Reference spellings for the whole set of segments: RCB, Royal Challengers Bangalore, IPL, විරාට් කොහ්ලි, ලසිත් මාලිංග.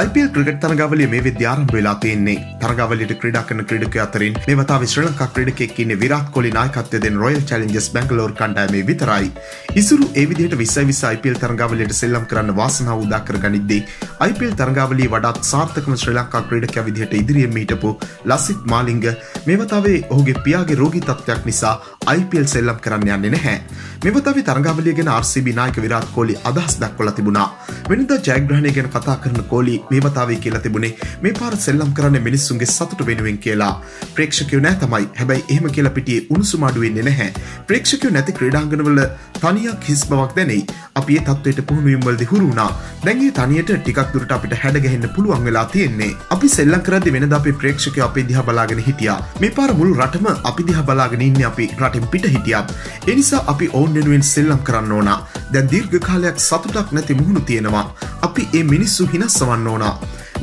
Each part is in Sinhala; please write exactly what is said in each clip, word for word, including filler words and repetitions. I P L cricket තරගාවලිය මේ වෙද්දී ආරම්භ වෙලා තියෙන්නේ. තරගාවලියට ක්‍රීඩා කරන ක්‍රීඩකයෝ අතරින් මේ වතාවේ ශ්‍රී ලංකා ක්‍රීඩකයෙක් ඉන්නේ විරාට් කොහ්ලි නායකත්වය දෙන Royal Challengers Bangalore කණ්ඩායමේ විතරයි. ඉසුරු ඒ විදිහට twenty twenty I P L තරගාවලියට සෙල්ලම් කරන්න වාසනාව උදා කරගනිද්දී I P L තරගාවලිය වඩාත් සාර්ථකම ශ්‍රී ලංකා ක්‍රීඩකයා විදිහට ඉදිරියෙන් හිටපු ලසිත් මාලිංග මේ වතාවේ ඔහුගේ පියාගේ රෝගී තත්ත්වයක් නිසා I P L සෙල්ලම් කරන්න යන්නේ නැහැ. මේ වතාවේ තරගාවලිය ගැන R C B නායක විරාට් කොහ්ලි අදහස් දක්වලා තිබුණා. වෙනදා ජයග්‍රහණය ගැන කතා කරන කොහ්ලි මේවතාවේ කියලා තිබුණේ මේ පාර සෙල්ලම් කරන්නේ මිනිස්සුන්ගේ සතුට වෙනුවෙන් කියලා. ප්‍රේක්ෂකයෝ නැහැ තමයි. හැබැයි එහෙම කියලා පිටියේ උණුසුම අඩු වෙන්නේ නැහැ. ප්‍රේක්ෂකයෝ නැති ක්‍රීඩාංගනවල තනියක් හිස් බවක් දැනෙයි. අපි මේ තත්වයට පුහුණු වීම වලදී හුරු වුණා. දැන් මේ තනියට ටිකක් දුරට අපිට හැඩ ගැහෙන්න පුළුවන් වෙලා තියෙන්නේ. අපි සෙල්ලම් කරද්දී වෙනදා අපේ ප්‍රේක්ෂකයෝ අපේ දිහා බලාගෙන හිටියා. මේ පාර මුළු රටම අපි දිහා බලාගෙන ඉන්නේ අපි රටින් පිට හිටියා. ඒ නිසා අපි ඕන් වෙනුවෙන් සෙල්ලම් කරන්න ඕන. දැන් දීර්ඝ කාලයක් සතුටක් නැති මුහුණු තියෙනවා. අපි මේ මිනිස්සු හිනස්සවන්න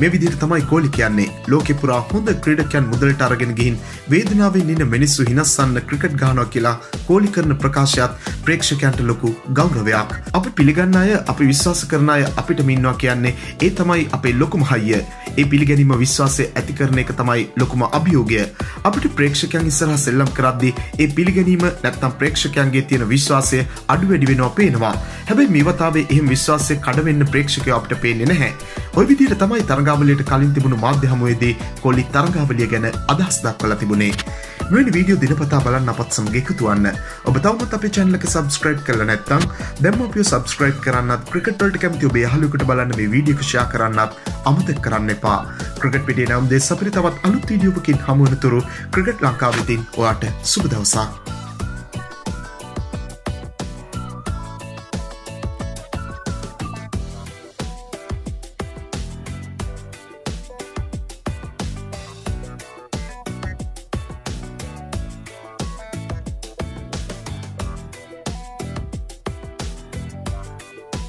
මේ විදිහට තමයි කොහ්ලි කියන්නේ ලෝකෙ පුරා හොඳ ක්‍රීඩකයන් මුදලට අරගෙන ගිහින් වේදනාවෙන් ඉන්න මිනිස්සු හිනස්සන්න ක්‍රිකට් ගහනවා කියලා කොහ්ලි කරන ප්‍රකාශයත් ප්‍රේක්ෂකයන්ට ලොකු ගෞරවයක් අපි පිළිගන්න අය අපි විශ්වාස කරන අය අපිට මින්නවා කියන්නේ ඒ තමයි අපේ ලොකුම හයිය ඒ පිළිගැනීම විශ්වාසය ඇති කරන එක තමයි ලොකුම අභියෝගය අපිට ප්‍රේක්ෂකයන් ඉස්සරහ සෙල්ලම් කරද්දී ඒ පිළිගැනීම නැත්තම් ප්‍රේක්ෂකයන්ගේ තියෙන විශ්වාසය අඩු වැඩි වෙනවා පේනවා හැබැයි මේ වතාවේ එහෙම විශ්වාසය කඩ වෙන්න ප්‍රේක්ෂකයෝ අපිට පේන්නේ නැහැ ඔය විදිහට තමයි තරගාවලියට කලින් තිබුණු මාධ්‍ය හමුවේදී කොහ්ලි තරගාවලිය ගැන අදහස් දක්වලා තිබුණේ. මෙවැනි වීඩියෝ දිනපතා බලන්න අපත් සමග එකතු වන්න. ඔබ තවමත් අපේ channel එක subscribe කරලා නැත්නම් දැන්ම අපිව subscribe කරන්නත් ක්‍රිකට් වලට කැමති ඔබ යාළුවෙකුට බලන්න මේ වීඩියෝ එක share කරන්නත් අමතක කරන්න එපා. ක්‍රිකට් පිටියේ නම් දෙස් අපිට තවත් අලුත් වීඩියෝ එකකින් හමු වෙනතුරු ක්‍රිකට් ලංකාවෙන් ඔයාට සුබ දවසක්.